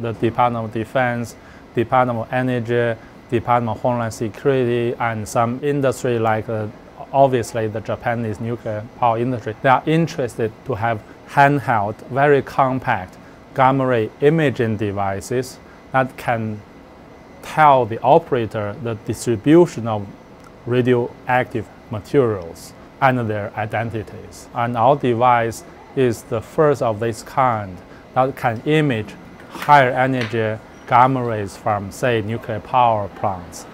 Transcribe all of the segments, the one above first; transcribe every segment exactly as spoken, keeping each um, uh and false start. the Department of Defense, Department of Energy, Department of Homeland Security, and some industry like uh, obviously the Japanese nuclear power industry. They are interested to have handheld, very compact gamma ray imaging devices that can tell the operator the distribution of radioactive materials and their identities. And our device is the first of this kind that can image higher energy gamma rays from, say, nuclear power plants.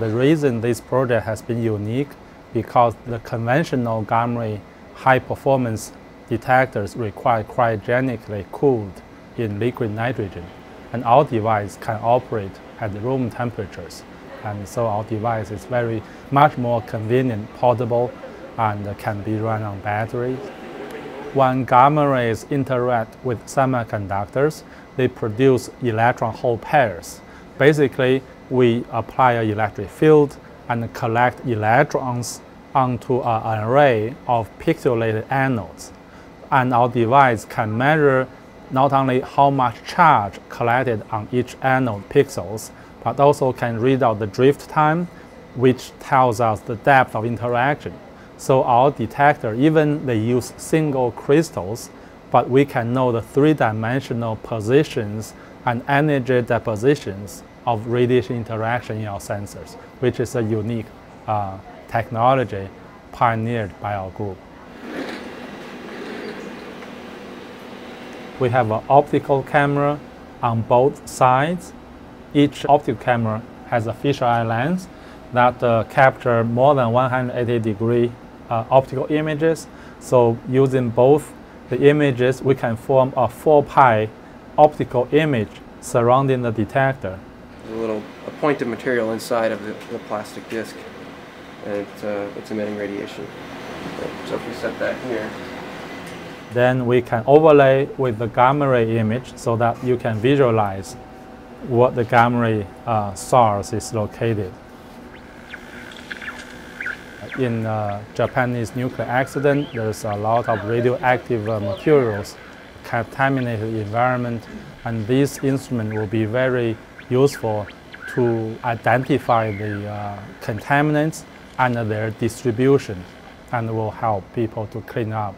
The reason this project has been unique because the conventional gamma ray high-performance detectors require cryogenically cooled in liquid nitrogen, and our device can operate at room temperatures. And so our device is very much more convenient, portable, and can be run on batteries. When gamma rays interact with semiconductors, they produce electron-hole pairs. Basically, we apply an electric field and collect electrons onto an array of pixelated anodes. And our device can measure not only how much charge collected on each anode pixels, but also can read out the drift time, which tells us the depth of interaction. So our detector, even they use single crystals, but we can know the three-dimensional positions and energy depositions of radiation interaction in our sensors, which is a unique uh, technology pioneered by our group. We have an optical camera on both sides. Each optical camera has a fisheye lens that uh, captures more than one hundred eighty degree uh, optical images. So using both the images, we can form a four pi optical image surrounding the detector. A little a point of material inside of the, the plastic disc, and it, uh, it's emitting radiation. So if we set that here, then we can overlay with the gamma ray image so that you can visualize what the gamma ray uh, source is located. In uh, Japanese nuclear accident, there's a lot of radioactive uh, materials, contaminated environment, and this instrument will be very useful to identify the uh, contaminants and their distribution, and will help people to clean up.